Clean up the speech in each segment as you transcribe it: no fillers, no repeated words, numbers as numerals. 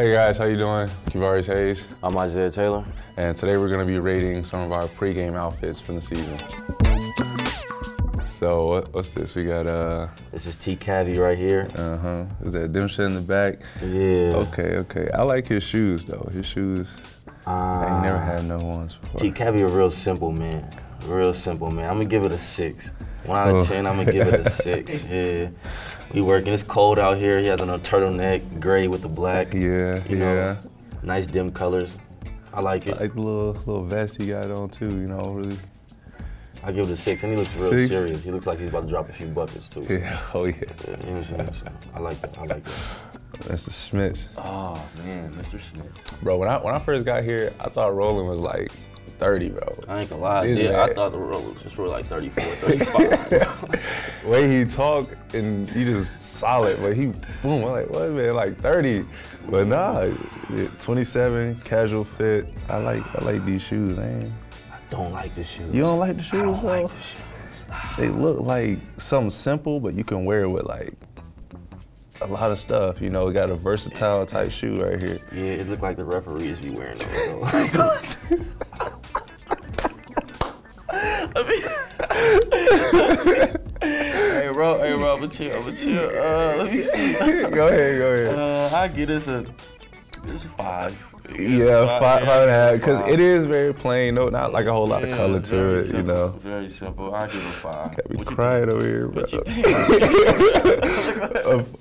Hey guys, how you doing? Kevarrius Hayes. I'm Isaiah Taylor. And today we're going to be rating some of our pregame outfits from the season. So what's this? We got this is T-Cabby right here. Is that dim shit in the back? Yeah. Okay. I like his shoes though. His shoes. I ain't never had no ones before. T-Cabby a real simple man. I'm gonna give it a 6. 1 out of 10, I'm gonna give it a 6. Yeah. We working, it's cold out here. He has a turtleneck, gray with the black. Yeah, you know, nice dim colors. I like it. I like the little vest he got on too, you know, really. I give it a 6, and he looks real serious. He looks like he's about to drop a few buckets too. Yeah, you know what I'm saying? I like that. That's the Smiths. Oh man, Mr. Smith. Bro, when I first got here, I thought Roland was like 30, bro. I ain't gonna lie, I thought the Rollers just were like 34, 35. Way he talk and he just solid, but he boom. I'm like, what man, like 30, but nah, 27, casual fit. I like these shoes, man. I don't like the shoes. You don't like the shoes, I don't like the shoes. They look like something simple, but you can wear it with like a lot of stuff, you know. It got a versatile type shoe right here. Yeah, it looked like the referees be wearing it. Like, hey bro, I'ma chill. Let me see. Go ahead. I give this a 5. Yeah, five and a half. Cause it is very plain. No, not like a whole lot of color to it, you know. Very simple. I give it a 5. Got me crying over here, bro.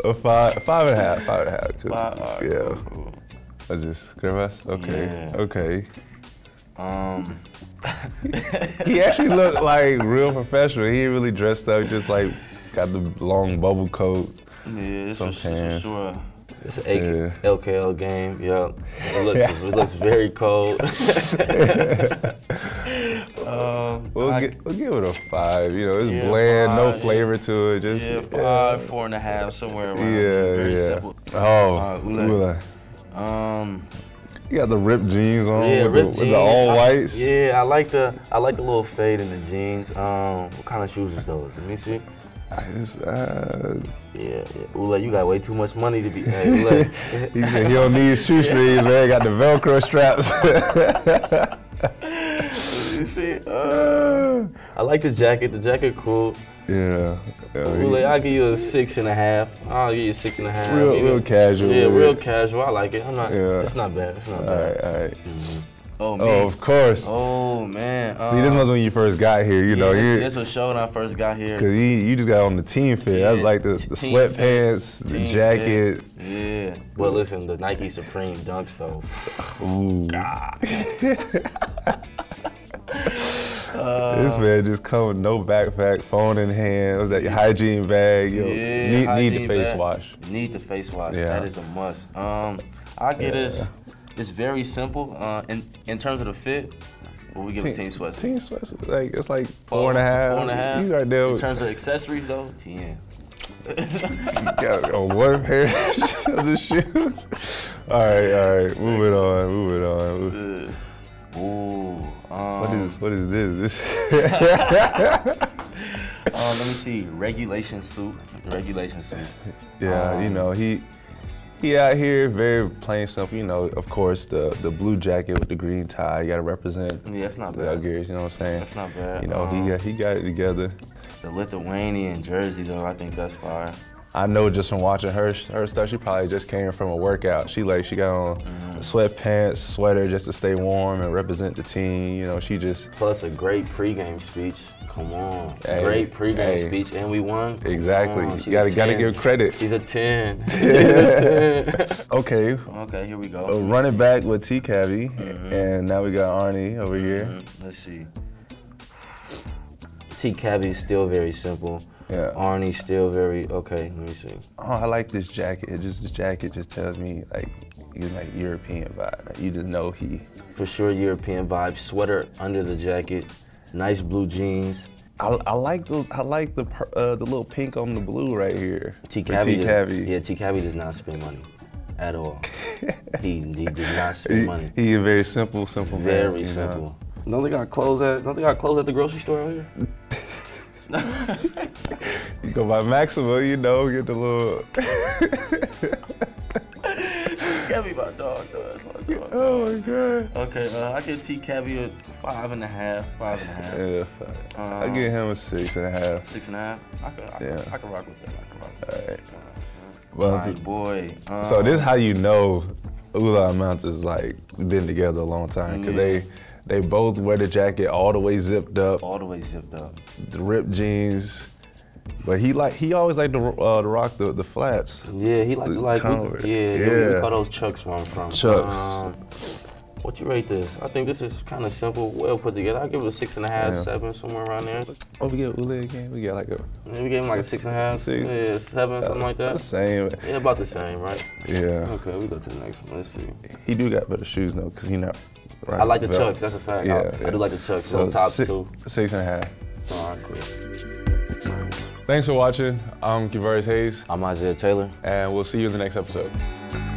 A five and a half. Yeah. Cool. That's just Kevarrius. Okay. He actually looked like real professional. He ain't really dressed up. Just like got the long bubble coat. Yeah, it's for sure. It's an LKL game, yeah. It looks very cold. We'll give it a 5. You know, it's bland, 5, no flavor to it. Just 4.5, somewhere around. Very simple. Ula. You got the ripped jeans on with the all whites. Yeah, I like the little fade in the jeans. What kind of shoes is those? Let me see. Ula, you got way too much money to be. Hey, Ula. He said he don't need shoestrings, man. Got the Velcro straps. You see, I like the jacket. The jacket cool. Yeah. Ula, I'll give you a 6.5. I'll give you a 6.5. Real casual. Yeah, real casual. I like it. It's not bad. All right. Mm-hmm. Oh, man. Oh, of course. Oh, man. See, this was when you first got here, you know. This was show when I first got here. Because you just got on the team fit. That was like the sweatpants, the jacket. Yeah. But listen, the Nike Supreme Dunks, though. Ooh. God. This man just come with no backpack, phone in hand. It was that your hygiene bag? Yo, need the face wash. Need the face wash. Yeah. That is a must. I get this. It's very simple. In terms of the fit, we give team sweats. Team sweats, like it's like 4.5. 4.5. You right there. In terms of accessories, though, 10. You got a one pair of shoes. All right. Moving on. Ooh. What is this? Let me see. Regulation suit. Yeah, you know he. Yeah, out here, very plain stuff. You know, of course, the blue jacket with the green tie. You gotta represent. Yeah, it's not bad. Žalgiris, you know what I'm saying? That's not bad. You know, he got it together. The Lithuanian jersey, though, I think that's fire. I know just from watching her stuff, she probably just came from a workout. She got on sweatpants, sweater just to stay warm and represent the team. You know, she just. Plus a great pregame speech. Come on, great pregame speech, and we won. Exactly, you gotta give credit. He's a 10. Okay, here we go. Running back with T-Cabby, and now we got Arnie over here. Let's see. T-Cabby is still very simple. Yeah. Arnie's still very let me see. Oh, I like this jacket. This jacket just tells me like he's like European vibe. Like, you just know he for sure European vibe. Sweater under the jacket. Nice blue jeans. I like the little pink on the blue right here. T-Cabby. Yeah, T-Cabby does not spend money at all. he does not spend money. He is very simple. Very man, simple. You know? Don't they got clothes at the grocery store out here? You go by Maxima, you know, get the little. T-Cabby about Oh my god. Okay, I give T-Cabby a 5.5. Yeah, five. I give him a 6.5. 6.5. I can rock with that. All right. Well, all right, boy. So this is how you know Ula and Mount is like been together a long time because they both wear the jacket all the way zipped up. All the way zipped up. The ripped jeans. But he always liked to rock the flats. Yeah, he liked to we call those Chucks where I'm from. Chucks. What you rate this? I think this is kind of simple, well put together. I'll give it a 6.5, 7, somewhere around there. Oh, we get Ula again? We got like a... Yeah, we gave him like a 6.5, 7, something like that. The same. Yeah, about the same, right? Yeah. Okay, we go to the next one, let's see. He do got better shoes though, because he not... I like the Chucks, that's a fact. Yeah, I do like the Chucks, so the tops too. 6.5. All right, cool. Thanks for watching. I'm Kevarrius Hayes. I'm Isaiah Taylor. And we'll see you in the next episode.